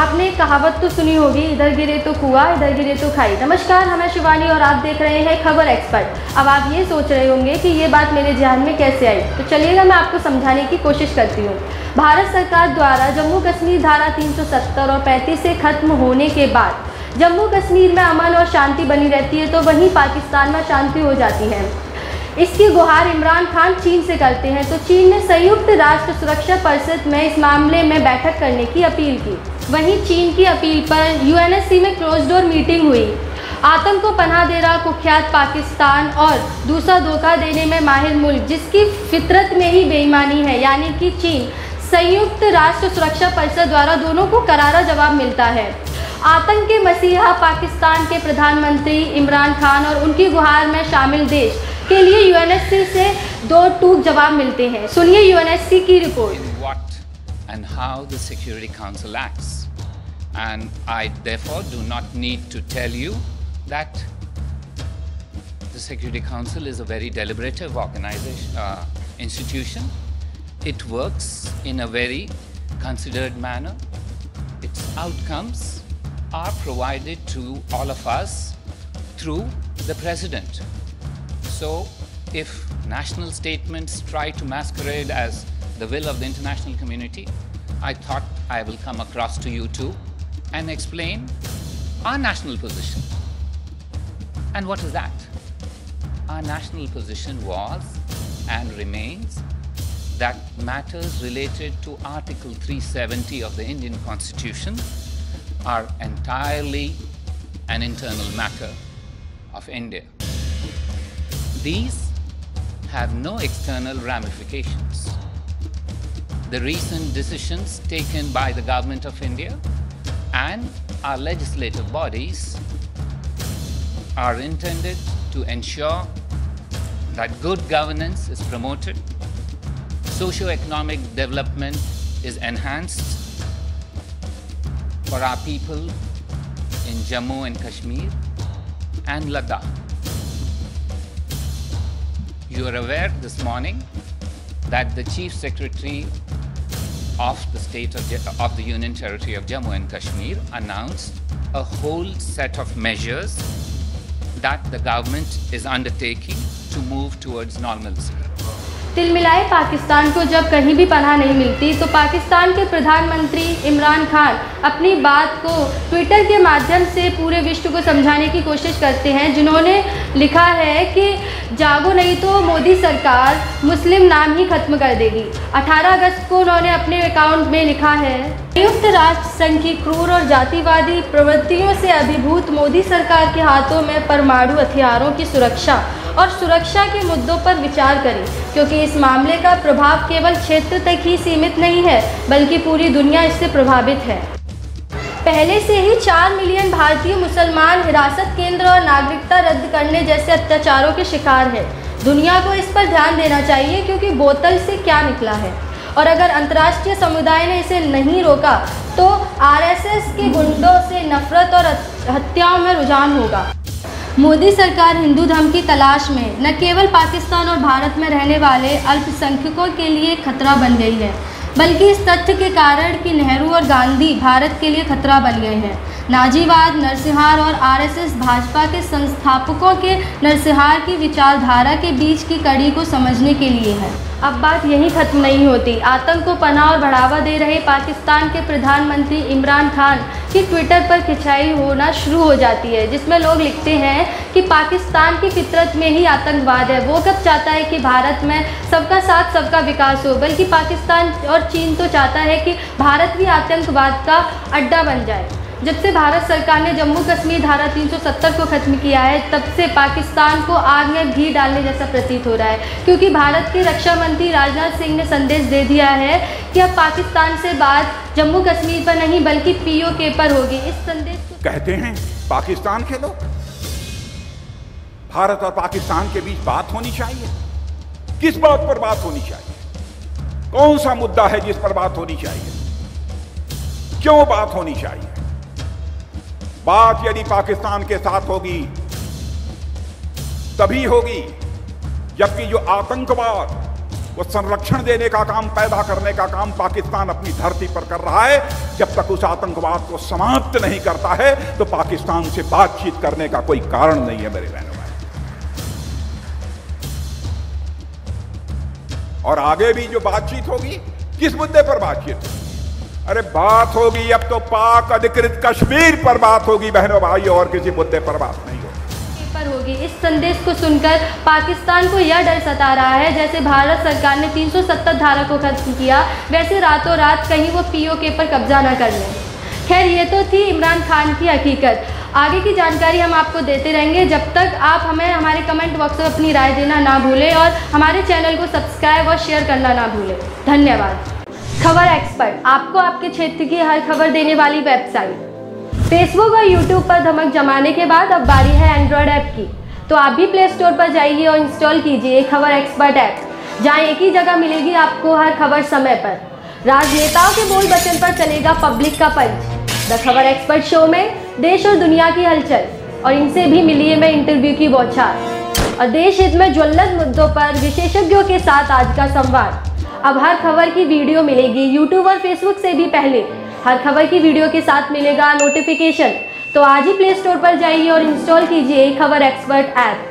आपने कहावत तो सुनी होगी, इधर गिरे तो कुआ इधर गिरे तो खाई। नमस्कार, मैं शिवानी और आप देख रहे हैं खबर एक्सपर्ट। अब आप ये सोच रहे होंगे कि ये बात मेरे ध्यान में कैसे आई, तो चलिएगा मैं आपको समझाने की कोशिश करती हूँ। भारत सरकार द्वारा जम्मू कश्मीर धारा 370 और 35 से खत्म होने के बाद जम्मू कश्मीर में अमन और शांति बनी रहती है, तो वहीं पाकिस्तान में शांति हो जाती है। इसकी गुहार इमरान खान चीन से करते हैं, तो चीन ने संयुक्त राष्ट्र सुरक्षा परिषद में इस मामले में बैठक करने की अपील की। वहीं चीन की अपील पर यूएनएससी में क्लोज डोर मीटिंग हुई। आतंक को पनाह दे रहा कुख्यात पाकिस्तान और दूसरा धोखा देने में माहिर मुल्क, जिसकी फितरत में ही बेईमानी है, यानी कि चीन, संयुक्त राष्ट्र सुरक्षा परिषद द्वारा दोनों को करारा जवाब मिलता है। आतंक के मसीहा पाकिस्तान के प्रधानमंत्री इमरान खान और उनकी गुहार में शामिल देश के लिए यूएनएससी से दो टूक जवाब मिलते हैं। सुनिए यूएनएससी की report. In what and how the Security Council acts, and I therefore do not need to tell you that the Security Council is a very deliberative organization, institution. It works in a very considered manner. Its outcomes are provided to all of us through the President. So, if national statements try to masquerade as the will of the international community, I thought I will come across to you too and explain our national position. And what is that? Our national position was and remains that matters related to Article 370 of the Indian Constitution are entirely an internal matter of India. These have no external ramifications. The recent decisions taken by the government of India and our legislative bodies are intended to ensure that good governance is promoted, socio-economic development is enhanced for our people in Jammu and Kashmir and Ladakh. You are aware this morning that the Chief Secretary of the State of the Union Territory of Jammu and Kashmir announced a whole set of measures that the government is undertaking to move towards normalcy. तिल मिलाए पाकिस्तान को जब कहीं भी पनाह नहीं मिलती, तो पाकिस्तान के प्रधानमंत्री इमरान खान अपनी बात को ट्विटर के माध्यम से पूरे विश्व को समझाने की कोशिश करते हैं, जिन्होंने लिखा है कि जागो नहीं तो मोदी सरकार मुस्लिम नाम ही खत्म कर देगी। 18 अगस्त को उन्होंने अपने अकाउंट में लिखा है, संयुक्त राष्ट्र संघ की क्रूर और जातिवादी प्रवृत्तियों से अभिभूत मोदी सरकार के हाथों में परमाणु हथियारों की सुरक्षा और सुरक्षा के मुद्दों पर विचार करें, क्योंकि इस मामले का प्रभाव केवल क्षेत्र तक ही सीमित नहीं है, बल्कि पूरी दुनिया इससे प्रभावित है। पहले से ही 4 मिलियन भारतीय मुसलमान हिरासत केंद्र और नागरिकता रद्द करने जैसे अत्याचारों के शिकार हैं। दुनिया को इस पर ध्यान देना चाहिए, क्योंकि बोतल से क्या निकला है। और अगर अंतर्राष्ट्रीय समुदाय ने इसे नहीं रोका, तो RSS के गुंडों से नफरत और हत्याओं में रुझान होगा। मोदी सरकार हिंदू धर्म की तलाश में न केवल पाकिस्तान और भारत में रहने वाले अल्पसंख्यकों के लिए खतरा बन गई है, बल्कि इस तथ्य के कारण कि नेहरू और गांधी भारत के लिए खतरा बन गए हैं। नाजीवाद, नरसंहार और RSS भाजपा के संस्थापकों के नरसंहार की विचारधारा के बीच की कड़ी को समझने के लिए है। अब बात यहीं ख़त्म नहीं होती। आतंक को पनाह और बढ़ावा दे रहे पाकिस्तान के प्रधानमंत्री इमरान खान की ट्विटर पर खिंचाई होना शुरू हो जाती है, जिसमें लोग लिखते हैं कि पाकिस्तान की फितरत में ही आतंकवाद है। वो कब चाहता है कि भारत में सबका साथ सबका विकास हो, बल्कि पाकिस्तान और चीन तो चाहता है कि भारत भी आतंकवाद का अड्डा बन जाए। जब से भारत सरकार ने जम्मू कश्मीर धारा 370 को ख़त्म किया है, तब से पाकिस्तान को आग में घी डालने जैसा प्रतीत हो रहा है, क्योंकि भारत के रक्षा मंत्री राजनाथ सिंह ने संदेश दे दिया है कि अब पाकिस्तान से बात जम्मू कश्मीर पर नहीं बल्कि POK पर होगी। इस संदेश को कहते हैं पाकिस्तान खेलो। भारत और पाकिस्तान के बीच बात होनी चाहिए। किस बात पर बात होनी चाहिए? कौन सा मुद्दा है जिस पर बात होनी चाहिए? क्यों बात होनी चाहिए? बात यदि पाकिस्तान के साथ होगी तभी होगी, जबकि जो आतंकवाद वो संरक्षण देने का काम, पैदा करने का काम पाकिस्तान अपनी धरती पर कर रहा है। जब तक उस आतंकवाद को समाप्त नहीं करता है तो पाकिस्तान से बातचीत करने का कोई कारण नहीं है मेरे बहनों भाई। और आगे भी जो बातचीत होगी, किस मुद्दे पर बातचीत होगी? अरे बात होगी अब तो पाक अधिकृत कश्मीर पर बात होगी बहनों भाई, और किसी मुद्दे पर बात नहीं होगी। इस संदेश को सुनकर पाकिस्तान को यह डर सता रहा है, जैसे भारत सरकार ने 370 धारा को खत्म किया, वैसे रातों रात कहीं वो POK पर कब्जा न कर लें। खैर, ये तो थी इमरान खान की हकीकत। आगे की जानकारी हम आपको देते रहेंगे। जब तक आप हमें हमारे कमेंट बॉक्स में अपनी राय देना ना भूलें और हमारे चैनल को सब्सक्राइब और शेयर करना ना भूलें। धन्यवाद। खबर एक्सपर्ट, आपको आपके क्षेत्र की हर खबर देने वाली वेबसाइट। फेसबुक और यूट्यूब पर धमक जमाने के बाद अब बारी है एंड्रॉयड ऐप की, तो आप भी प्ले स्टोर पर जाइए और इंस्टॉल कीजिए खबर एक्सपर्ट ऐप, जहां एक ही जगह मिलेगी आपको हर खबर समय पर। राजनेताओं के बोल बचन पर चलेगा पब्लिक का पंच। द खबर एक्सपर्ट शो में देश और दुनिया की हलचल और इनसे भी मिलिए मैं इंटरव्यू की बौछार, और देश हित में ज्वलंत मुद्दों पर विशेषज्ञों के साथ आज का संवाद। अब हर खबर की वीडियो मिलेगी यूट्यूब और फेसबुक से भी पहले। हर खबर की वीडियो के साथ मिलेगा नोटिफिकेशन, तो आज ही प्ले स्टोर पर जाइए और इंस्टॉल कीजिए खबर एक्सपर्ट ऐप।